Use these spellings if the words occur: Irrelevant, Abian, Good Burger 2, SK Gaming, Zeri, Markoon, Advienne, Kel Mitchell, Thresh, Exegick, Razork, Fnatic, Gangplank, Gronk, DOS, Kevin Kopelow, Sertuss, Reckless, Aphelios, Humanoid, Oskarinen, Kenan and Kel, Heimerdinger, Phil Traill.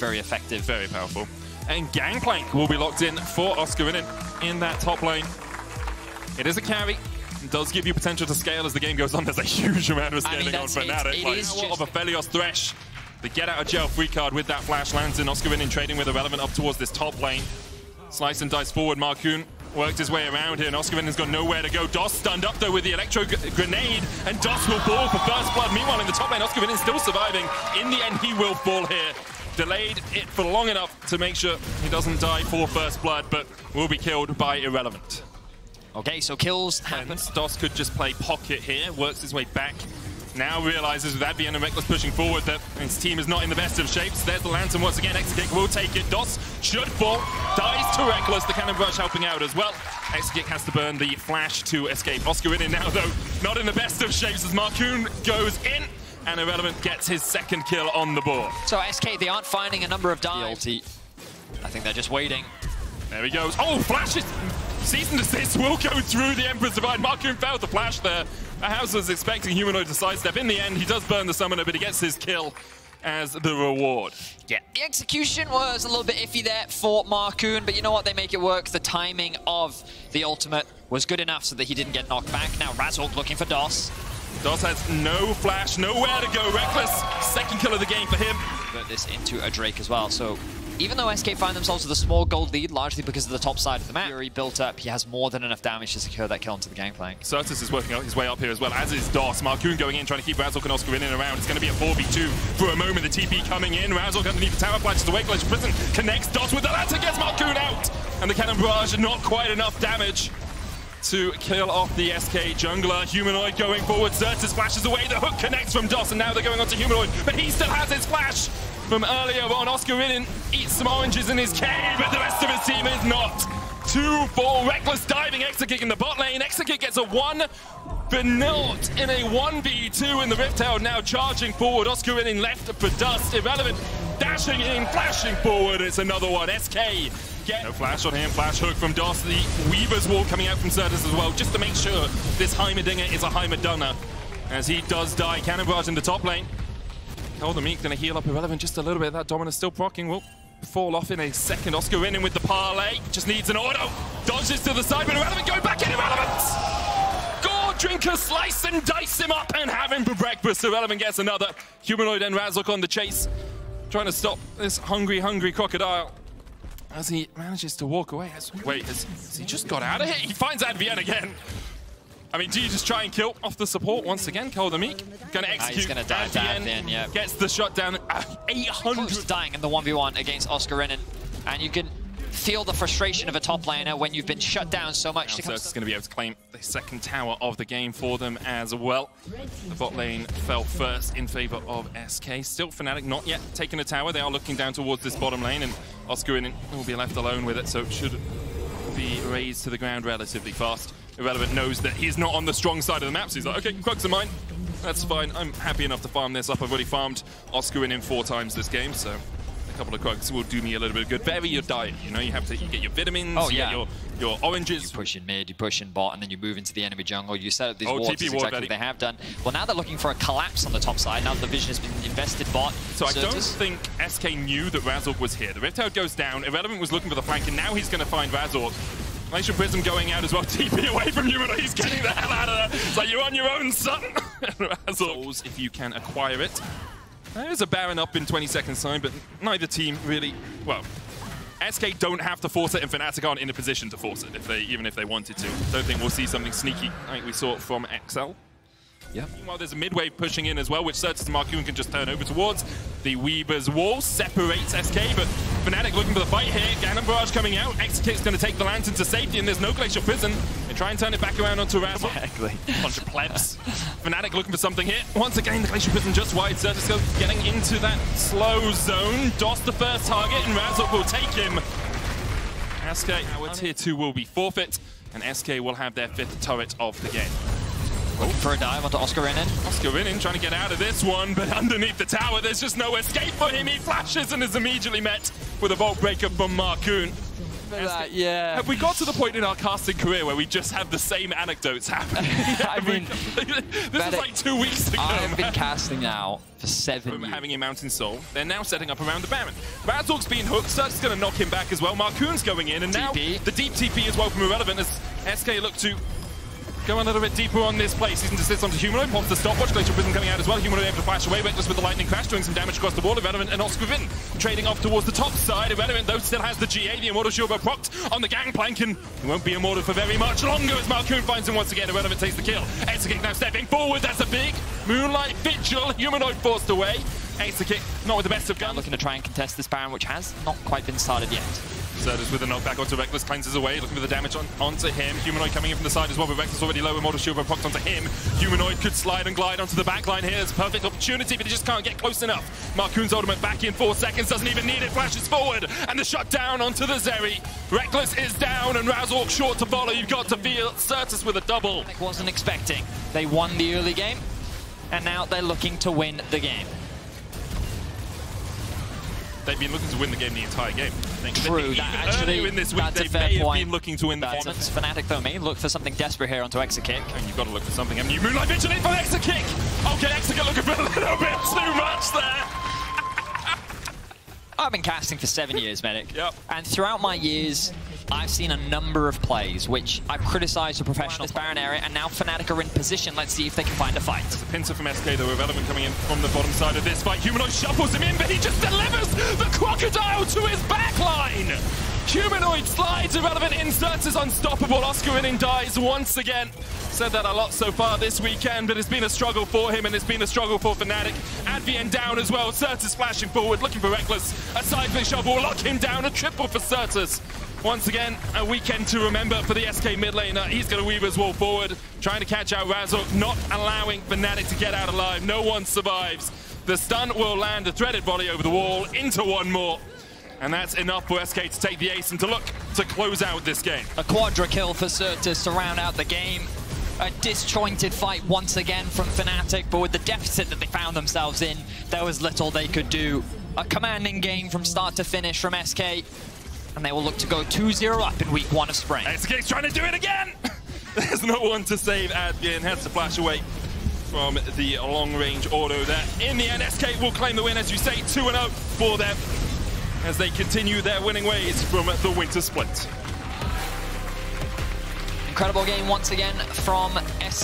Very effective, very powerful. And Gangplank will be locked in for Oskarinen in that top lane. It is a carry. It does give you potential to scale as the game goes on. There's a huge amount of scaling on Fnatic. Like, what of Aphelios Thresh. The get-out-of-jail free card with that flash lands in Oskarinen trading with Irrelevant up towards this top lane. Slice and dice forward. Markoon worked his way around here, and Oskarinen's got nowhere to go. DOS stunned up, though, with the electro-grenade, and DOS will fall for first blood. Meanwhile, in the top lane, Oskarinen still surviving. In the end, he will fall here. Delayed it for long enough to make sure he doesn't die for first blood, but will be killed by Irrelevant. Okay, so kills happen. And DOS could just play pocket here, works his way back. Now realizes with Abian and Reckless pushing forward that his team is not in the best of shapes. There's the lantern once again. Exegick will take it. DOS should fall. Dies to Reckless. The cannon rush helping out as well. Exegick has to burn the flash to escape. Oskarinen now, though, not in the best of shapes as Markoon goes in. And Irrelevant gets his second kill on the board. So SK, they aren't finding a number of dives. The ulti. I think they're just waiting. There he goes. Oh, flashes! Cease and desist will go through the Emperor's Divide. Markoon failed to flash there. House was expecting Humanoid to sidestep. In the end, he does burn the Summoner, but he gets his kill as the reward. Yeah, the execution was a little bit iffy there for Markoon, but you know what? They make it work. The timing of the ultimate was good enough so that he didn't get knocked back. Now Razork looking for DOS. DOS has no flash, nowhere to go. Reckless, second kill of the game for him. Convert this into a Drake as well, so even though SK find themselves with a small gold lead, largely because of the top side of the map, Fury built up, he has more than enough damage to secure that kill onto the Gangplank. Sertuss is working his way up here as well, as is DOS. Markoon going in, trying to keep Razork and Oskarinen around. It's going to be a 4v2 for a moment. The TP coming in. Razork underneath the tower flashes away. Glitch Prison connects. DOS with the lance, gets Markoon out. And the cannon barrage, not quite enough damage to kill off the SK jungler. Humanoid going forward. Sertuss flashes away. The hook connects from DOS, and now they're going on to Humanoid. But he still has his flash from earlier on. Oskarinen eats some oranges in his cave, but the rest of his team is not. 2-4, Reckless diving, Exegick in the bot lane. Exegick gets a 1-0 in a 1v2 in the Rift Herald, now charging forward. Oskarinen left for dust. Irrelevant dashing in, flashing forward. It's another one. SK get no flash on him. Flash hook from DOS. The Weaver's Wall coming out from Sertuss as well, just to make sure this Heimerdinger is a Heimerdunner, as he does die. Cannon barrage in the top lane. Oh, the Meek going to heal up Irrelevant just a little bit. That Dominus still proccing will fall off in a second. Oskarinen with the parlay. Just needs an auto. Dodges to the side, but Irrelevant going back in. Irrelevant! Gore Drinker slice and dice him up and have him for breakfast. Irrelevant gets another. Humanoid and Razork on the chase, trying to stop this hungry crocodile, as he manages to walk away. Wait, has he just got out of here? He finds Advienne again. I mean, do you just try and kill off the support once again? Cole the Meek going to execute. He's going to die then, yeah. Gets the shot down. 800 dying in the 1v1 against Oskarinen, and you can feel the frustration of a top laner when you've been shut down so much. Sertuss is going to be able to claim the second tower of the game for them as well. The bot lane fell first in favor of SK. Still Fnatic not yet taking a tower. They are looking down towards this bottom lane, and Oskarinen will be left alone with it, so it should be raised to the ground relatively fast. Irrelevant knows that he's not on the strong side of the map, so he's like, okay, Quirks are mine. That's fine. I'm happy enough to farm this up. I've already farmed Oskarinen 4 times this game, so a couple of Quirks will do me a little bit of good. Vary your diet, you know, you have to get your vitamins, your oranges. You push in mid, you push in bot, and then you move into the enemy jungle. You set up these wards, exactly what they have done. Well, now they're looking for a collapse on the top side, now the vision has been invested bot. So I don't think SK knew that Razork was here. The Rift Herald goes down, Irrelevant was looking for the flank, and now he's going to find Razork. Glacial Prism going out as well. TP away from you, and he's getting the hell out of there. It's like, you're on your own, son. Razork, if you can acquire it. There's a Baron up in 20 seconds time, but neither team really, well, SK don't have to force it, and Fnatic aren't in a position to force it, if they, even if they wanted to. Don't think we'll see something sneaky like we saw from XL. Yeah. Meanwhile, there's a midwave pushing in as well, which Sertuss and Markoon can just turn over towards. The Weaver's Wall separates SK, but Fnatic looking for the fight here. Cannon barrage coming out. Exekick's going to take the lantern to safety, and there's no Glacial Prison. They try and turn it back around onto Razork. Exactly. Bunch of plebs. Fnatic looking for something here. Once again, the Glacial Prison just wide. Sertuss getting into that slow zone. DOS the first target, and Razork will take him. SK, our tier 2 will be forfeit, and SK will have their 5th turret of the game. Looking for a dive onto Oskarinen. Oskarinen trying to get out of this one, but underneath the tower, there's just no escape for him. He flashes and is immediately met with a Volt Breaker from Markoon. for that, yeah. Have we got to the point in our casting career where we just have the same anecdotes happen? I mean, this is like 2 weeks ago. I have been casting now for 7 years. Having a Mountain Soul. They're now setting up around the Baron. Razork's being hooked. Surt's going to knock him back as well. Markoon's going in, and now the deep TP as well from Irrelevant as SK look to go a little bit deeper on this place. He's insists onto Humanoid, pops the stopwatch, Glacial Prism coming out as well. Humanoid able to flash away, Reckless with the lightning crash, doing some damage across the board. Irrelevant and Oskarinen trading off towards the top side. Irrelevant, though, still has the G8, the Immortal Shield, but propped on the Gangplank, and he won't be immortal for very much longer as Markoon finds him once again. Irrelevant takes the kill. Exegick now stepping forward. That's a big Moonlight Vigil. Humanoid forced away. Exegick not with the best of guns. Looking to try and contest this Baron, which has not quite been started yet. Sertuss with a knockback onto Reckless, cleanses away, looking for the damage onto him. Humanoid coming in from the side as well, but Reckless already low, Immortal Shield propped onto him. Humanoid could slide and glide onto the back line here. It's a perfect opportunity, but he just can't get close enough. Markoon's ultimate back in 4 seconds, doesn't even need it, flashes forward, and the shutdown onto the Zeri. Reckless is down, and Razork short to follow. You've got to feel Sertuss with a double. I wasn't expecting. They won the early game, and now they're looking to win the game. They've been looking to win the game the entire game. True, that actually, in this week, that's a fair point. Been looking to win the Fnatic, though, may look for something desperate here onto Exekick. And you've got to look for something. I mean, you Moonlight Vigil in for Exekick! Okay, Exekick looking for a little bit too much there! I've been casting for 7 years, Medic. Yep. And throughout my years, I've seen a number of plays which I've criticised a professional this Baron area, and now Fnatic are in position. Let's see if they can find a fight. There's a pincer from SK, though, Irrelevant coming in from the bottom side of this fight. Humanoid shuffles him in, but he just delivers the crocodile to his backline! Humanoid slides, Irrelevant inserts is unstoppable. Oskarinen dies once again. Said that a lot so far this weekend, but it's been a struggle for him, and it's been a struggle for Fnatic. Advienne down as well. Sertuss flashing forward, looking for Reckless. A siphon shovel, lock him down, a triple for Sertuss. Once again, a weekend to remember for the SK mid laner. He's going to weave his wall forward, trying to catch out Razork, not allowing Fnatic to get out alive. No one survives. The stun will land a threaded volley over the wall into one more. And that's enough for SK to take the ace and to look to close out this game. A quadra kill for Sertuss to round out the game. A disjointed fight once again from Fnatic, but with the deficit that they found themselves in, there was little they could do. A commanding game from start to finish from SK. And they will look to go 2-0 up in week 1 of spring. SK's trying to do it again! There's no one to save Advienne. Has to flash away from the long-range auto there. In the end, SK will claim the win, as you say, 2-0 for them as they continue their winning ways from the winter split. Incredible game once again from SK.